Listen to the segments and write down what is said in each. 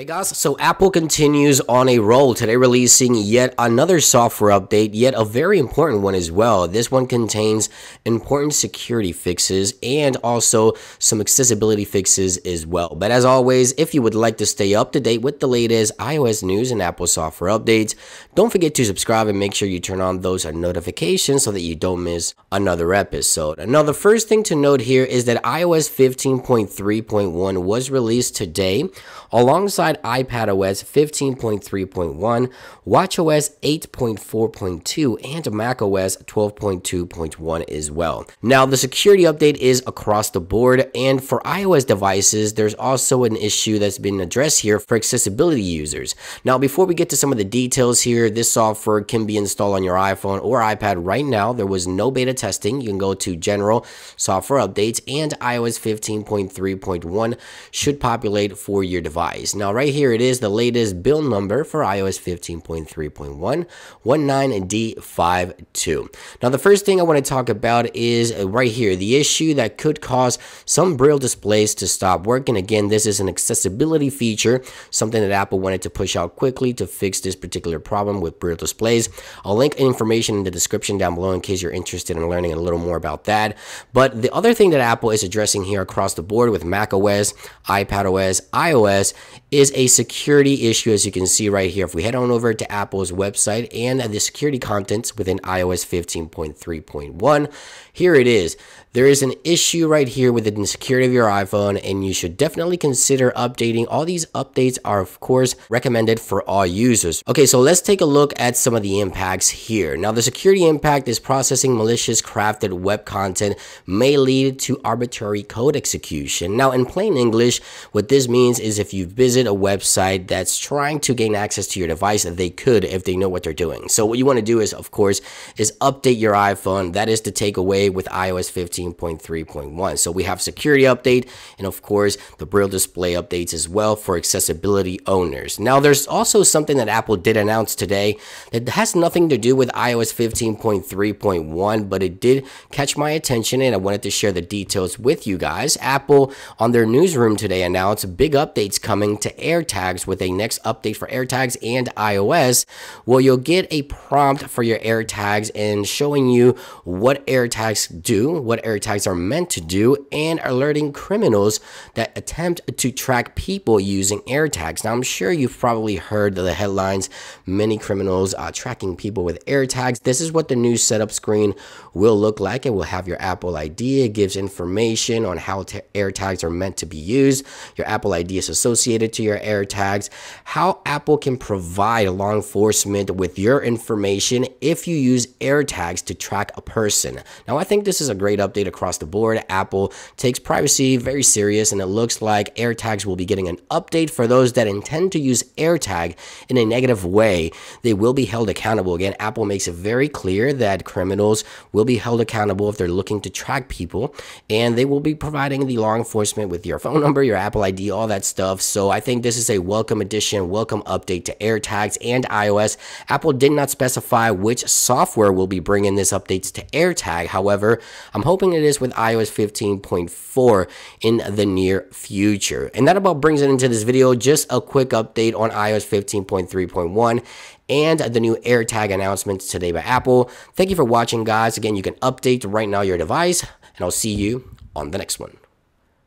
Hey guys, so Apple continues on a roll today, releasing yet another software update, yet a very important one as well. This one contains important security fixes and also some accessibility fixes as well. But as always, if you would like to stay up to date with the latest iOS news and Apple software updates, don't forget to subscribe and make sure you turn on those notifications so that you don't miss another episode. Now, the first thing to note here is that iOS 15.3.1 was released today alongside iPadOS 15.3.1, watchOS 8.4.2, and macOS 12.2.1 as well. Now, the security update is across the board, and for iOS devices, there's also an issue that's been addressed here for accessibility users. Now, before we get to some of the details here, this software can be installed on your iPhone or iPad right now. There was no beta testing. You can go to General Software Updates, and iOS 15.3.1 should populate for your device. Now, right here it is, the latest build number for iOS 15.3.1, 19D52. Now, the first thing I want to talk about is right here, the issue that could cause some Braille displays to stop working. Again, this is an accessibility feature, something that Apple wanted to push out quickly to fix this particular problem with Braille displays. I'll link information in the description down below in case you're interested in learning a little more about that. But the other thing that Apple is addressing here across the board with macOS, iPadOS, iOS is a security issue, as you can see right here. If we head on over to Apple's website and the security contents within iOS 15.3.1, here it is. There is an issue right here within the security of your iPhone, and you should definitely consider updating. All these updates are, of course, recommended for all users. Okay, so let's take a look at some of the impacts here. Now, the security impact is processing malicious crafted web content may lead to arbitrary code execution. Now, in plain English, what this means is if you visit a website that's trying to gain access to your device, they could if they know what they're doing. So what you want to do is, of course, is update your iPhone. That is the takeaway with iOS 15.3.1. So we have security update and, of course, the Braille display updates as well for accessibility owners. Now, there's also something that Apple did announce today that has nothing to do with iOS 15.3.1, but it did catch my attention and I wanted to share the details with you guys. Apple on their newsroom today announced big updates coming to AirTags with a next update for AirTags and iOS. Well, you'll get a prompt for your AirTags and showing you what AirTags do, what AirTags are meant to do, and alerting criminals that attempt to track people using AirTags. Now, I'm sure you've probably heard the headlines, many criminals are tracking people with AirTags. This is what the new setup screen will look like. It will have your Apple ID. It gives information on how AirTags are meant to be used. Your Apple ID is associated to your AirTags, how Apple can provide law enforcement with your information if you use AirTags to track a person. Now, I think this is a great update across the board. Apple takes privacy very serious, and it looks like AirTags will be getting an update for those that intend to use AirTag in a negative way. They will be held accountable. Again, Apple makes it very clear that criminals will be held accountable if they're looking to track people, and they will be providing the law enforcement with your phone number, your Apple ID, all that stuff. So I think this is a welcome addition, welcome update to AirTags and iOS. Apple did not specify which software will be bringing this update to AirTag. However, I'm hoping it is with iOS 15.4 in the near future. And that about brings it into this video. Just a quick update on iOS 15.3.1 and the new AirTag announcements today by Apple. Thank you for watching, guys. Again, you can update right now your device, and I'll see you on the next one.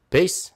Peace.